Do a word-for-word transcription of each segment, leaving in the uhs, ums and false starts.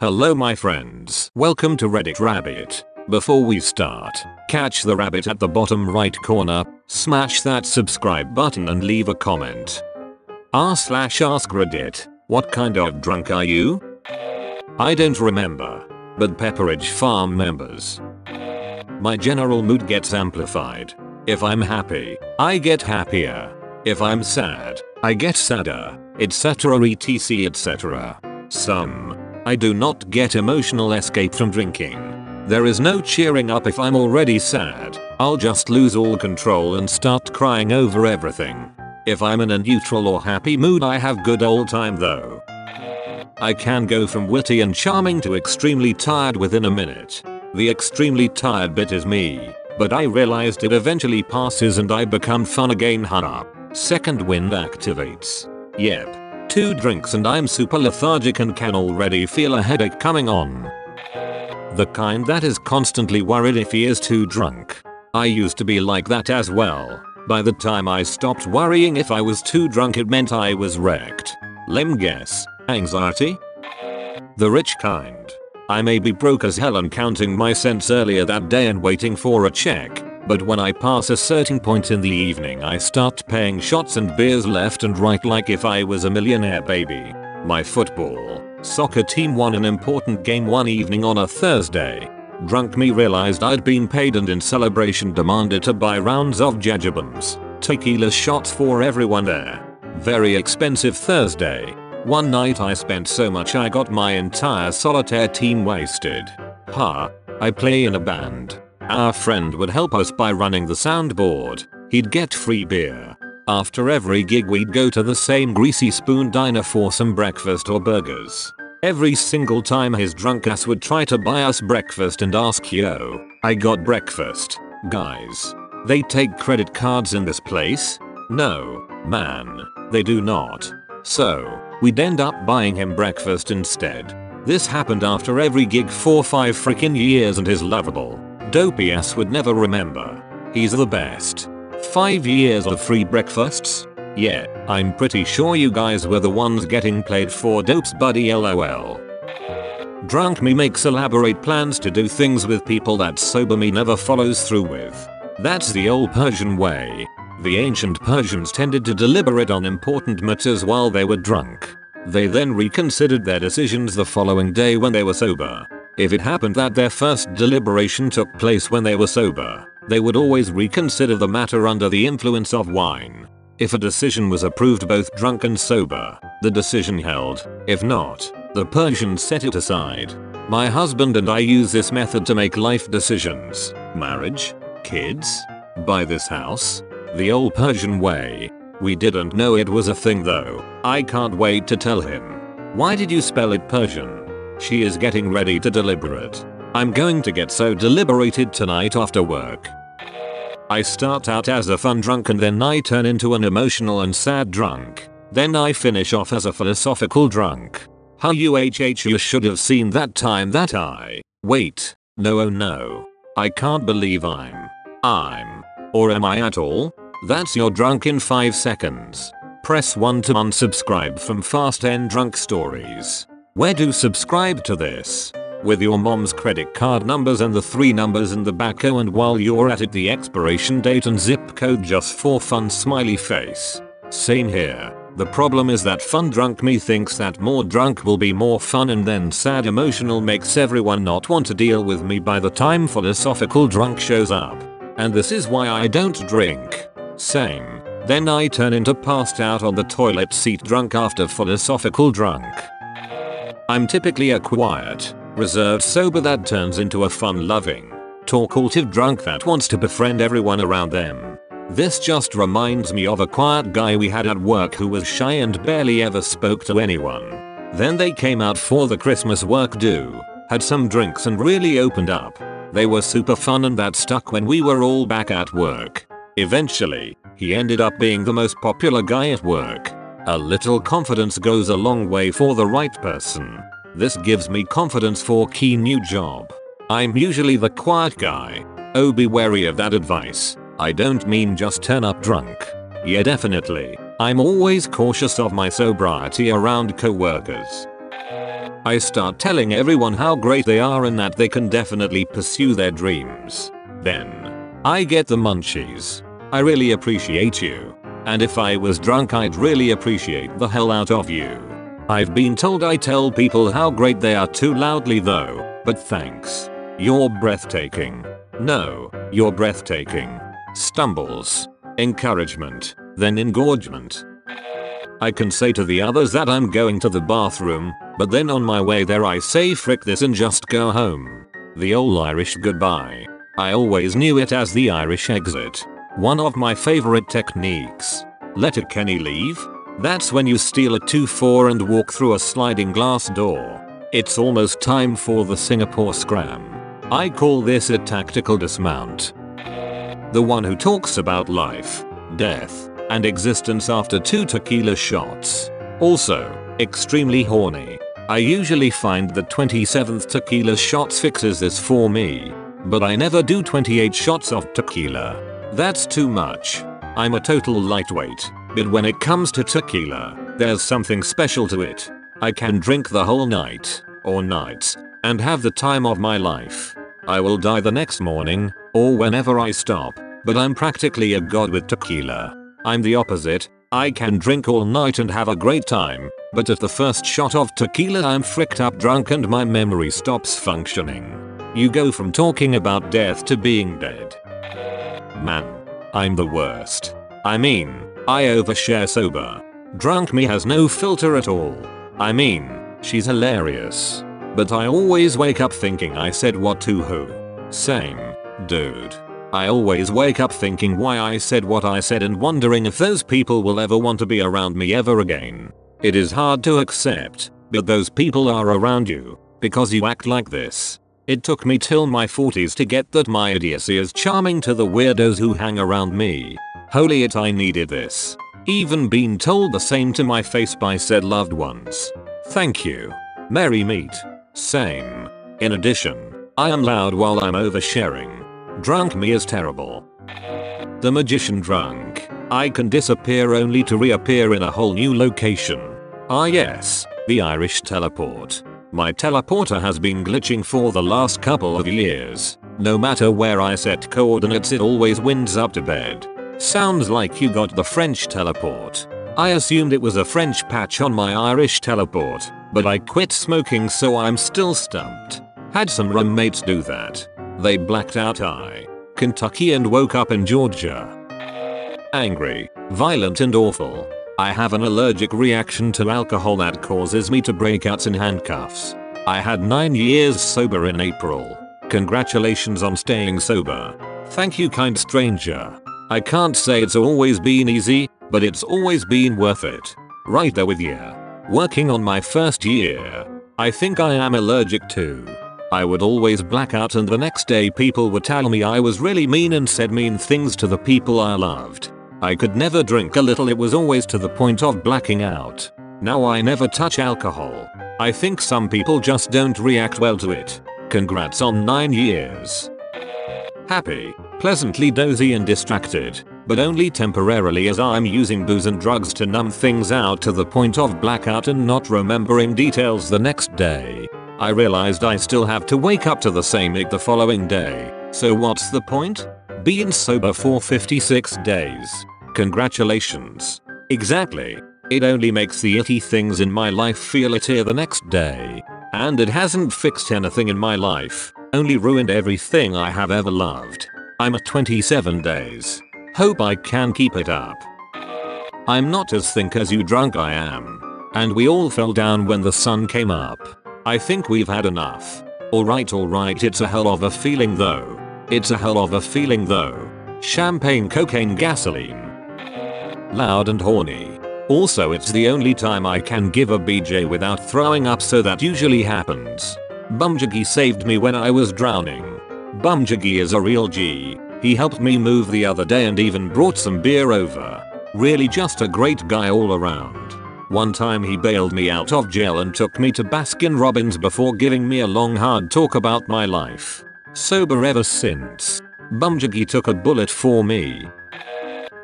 Hello my friends, welcome to Reddit Rabbit. Before we start, catch the rabbit at the bottom right corner, smash that subscribe button and leave a comment. r slash ask reddit, what kind of drunk are you? I don't remember, but Pepperidge Farm members. My general mood gets amplified. If I'm happy, I get happier. If I'm sad, I get sadder, etc, etc, et cetera. Some. I do not get emotional escape from drinking. There is no cheering up if I'm already sad. I'll just lose all control and start crying over everything. If I'm in a neutral or happy mood, I have good old time though. I can go from witty and charming to extremely tired within a minute. The extremely tired bit is me, but I realized it eventually passes and I become fun again, haha. Second wind activates. Yep. Two drinks and I'm super lethargic and can already feel a headache coming on. The kind that is constantly worried if he is too drunk. I used to be like that as well. By the time I stopped worrying if I was too drunk, it meant I was wrecked. Lem guess, anxiety? The rich kind. I may be broke as hell and counting my cents earlier that day and waiting for a check, but when I pass a certain point in the evening I start paying shots and beers left and right like if I was a millionaire, baby. My football, soccer team won an important game one evening on a Thursday. Drunk me realized I'd been paid and in celebration demanded to buy rounds of Jagerbombs, tequila shots for everyone there. Very expensive Thursday. One night I spent so much I got my entire solitaire team wasted. Ha, I play in a band. Our friend would help us by running the soundboard. He'd get free beer. After every gig we'd go to the same greasy spoon diner for some breakfast or burgers. Every single time his drunk ass would try to buy us breakfast and ask, yo, I got breakfast, guys. They take credit cards in this place? No, man, they do not. So, we'd end up buying him breakfast instead. This happened after every gig for five freaking years and his lovable, dopey ass would never remember. He's the best. Five years of free breakfasts? Yeah, I'm pretty sure you guys were the ones getting played for dopes, buddy, lol. Drunk me makes elaborate plans to do things with people that sober me never follows through with. That's the old Persian way. The ancient Persians tended to deliberate on important matters while they were drunk. They then reconsidered their decisions the following day when they were sober. If it happened that their first deliberation took place when they were sober, they would always reconsider the matter under the influence of wine. If a decision was approved both drunk and sober, the decision held. If not, the Persians set it aside. My husband and I use this method to make life decisions. Marriage? Kids? Buy this house? The old Persian way. We didn't know it was a thing though. I can't wait to tell him. Why did you spell it Persian? She is getting ready to deliberate. I'm going to get so deliberated tonight after work. I start out as a fun drunk and then I turn into an emotional and sad drunk. Then I finish off as a philosophical drunk. Huh, uhh, you should have seen that time that I. Wait. No, oh no. I can't believe I'm. I'm. Or am I at all? That's your drunk in five seconds. Press one to unsubscribe from Fast N Drunk Stories. Where do subscribe to this? With your mom's credit card numbers and the three numbers in the back, oh, and while you're at it the expiration date and zip code just for fun, smiley face. Same here. The problem is that fun drunk me thinks that more drunk will be more fun, and then sad emotional makes everyone not want to deal with me by the time philosophical drunk shows up. And this is why I don't drink. Same. Then I turn into passed out on the toilet seat drunk after philosophical drunk. I'm typically a quiet, reserved sober that turns into a fun-loving, talkative drunk that wants to befriend everyone around them. This just reminds me of a quiet guy we had at work who was shy and barely ever spoke to anyone. Then they came out for the Christmas work due, had some drinks and really opened up. They were super fun and that stuck when we were all back at work. Eventually, he ended up being the most popular guy at work. A little confidence goes a long way for the right person. This gives me confidence for key new job. I'm usually the quiet guy. Oh, be wary of that advice. I don't mean just turn up drunk. Yeah, definitely. I'm always cautious of my sobriety around co-workers. I start telling everyone how great they are and that they can definitely pursue their dreams. Then I get the munchies. I really appreciate you. And if I was drunk, I'd really appreciate the hell out of you. I've been told I tell people how great they are too loudly though, but thanks. You're breathtaking. No, you're breathtaking. Stumbles. Encouragement. Then engorgement. I can say to the others that I'm going to the bathroom, but then on my way there I say frick this and just go home. The old Irish goodbye. I always knew it as the Irish exit. One of my favorite techniques. Letterkenny leave? That's when you steal a two four and walk through a sliding glass door. It's almost time for the Singapore scram. I call this a tactical dismount. The one who talks about life, death, and existence after two tequila shots. Also, extremely horny. I usually find that twenty-seventh tequila shots fixes this for me. But I never do twenty-eight shots of tequila. That's too much. I'm a total lightweight, but when it comes to tequila, there's something special to it. I can drink the whole night, or nights, and have the time of my life. I will die the next morning, or whenever I stop, but I'm practically a god with tequila. I'm the opposite. I can drink all night and have a great time, but at the first shot of tequila I'm fricked up drunk and my memory stops functioning. You go from talking about death to being dead. Man, I'm the worst. I mean, I overshare sober. Drunk me has no filter at all. I mean, she's hilarious. But I always wake up thinking I said what to who. Same, dude. I always wake up thinking why I said what I said and wondering if those people will ever want to be around me ever again. It is hard to accept, but those people are around you because you act like this. It took me till my forties to get that my idiocy is charming to the weirdos who hang around me. Holy it, I needed this. Even been told the same to my face by said loved ones. Thank you. Merry meet. Same. In addition, I am loud while I'm oversharing. Drunk me is terrible. The magician drunk. I can disappear only to reappear in a whole new location. Ah yes, the Irish teleport. My teleporter has been glitching for the last couple of years. No matter where I set coordinates it always winds up to bed. Sounds like you got the French teleport. I assumed it was a French patch on my Irish teleport, but I quit smoking so I'm still stumped. Had some roommates do that. They blacked out I, Kentucky and woke up in Georgia. Angry, violent and awful. I have an allergic reaction to alcohol that causes me to breakouts in handcuffs. I had nine years sober in April. Congratulations on staying sober. Thank you, kind stranger. I can't say it's always been easy, but it's always been worth it. Right there with you. Working on my first year. I think I am allergic too. I would always black out and the next day people would tell me I was really mean and said mean things to the people I loved. I could never drink a little, it was always to the point of blacking out. Now I never touch alcohol. I think some people just don't react well to it. Congrats on nine years. Happy, pleasantly dozy and distracted, but only temporarily as I'm using booze and drugs to numb things out to the point of blackout and not remembering details the next day. I realized I still have to wake up to the same ick the following day, so what's the point? Been sober for fifty-six days. Congratulations. Exactly. It only makes the itty things in my life feel ittier the next day. And it hasn't fixed anything in my life, only ruined everything I have ever loved. I'm at twenty-seven days. Hope I can keep it up. I'm not as think as you drunk I am. And we all fell down when the sun came up. I think we've had enough. Alright alright it's a hell of a feeling though. It's a hell of a feeling though. Champagne, cocaine, gasoline. Loud and horny. Also it's the only time I can give a B J without throwing up, so that usually happens. Bumjiggy saved me when I was drowning. Bumjiggy is a real G. He helped me move the other day and even brought some beer over. Really just a great guy all around. One time he bailed me out of jail and took me to Baskin Robbins before giving me a long hard talk about my life. Sober ever since. Bumjiggy took a bullet for me.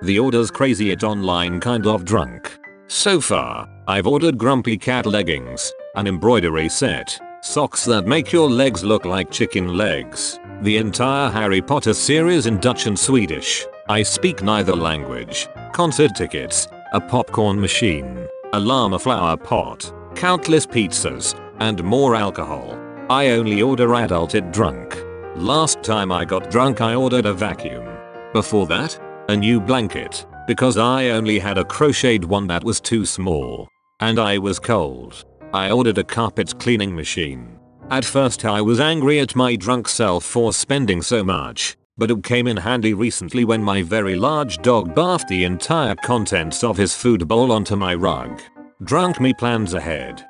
The order's crazy, it online kind of drunk. So far, I've ordered grumpy cat leggings, an embroidery set, socks that make your legs look like chicken legs, the entire Harry Potter series in Dutch and Swedish, I speak neither language, concert tickets, a popcorn machine, a llama flower pot, countless pizzas, and more alcohol. I only order adulted drunk. Last time I got drunk I ordered a vacuum. Before that, a new blanket, because I only had a crocheted one that was too small. And I was cold. I ordered a carpet cleaning machine. At first I was angry at my drunk self for spending so much, but it came in handy recently when my very large dog barfed the entire contents of his food bowl onto my rug. Drunk me plans ahead.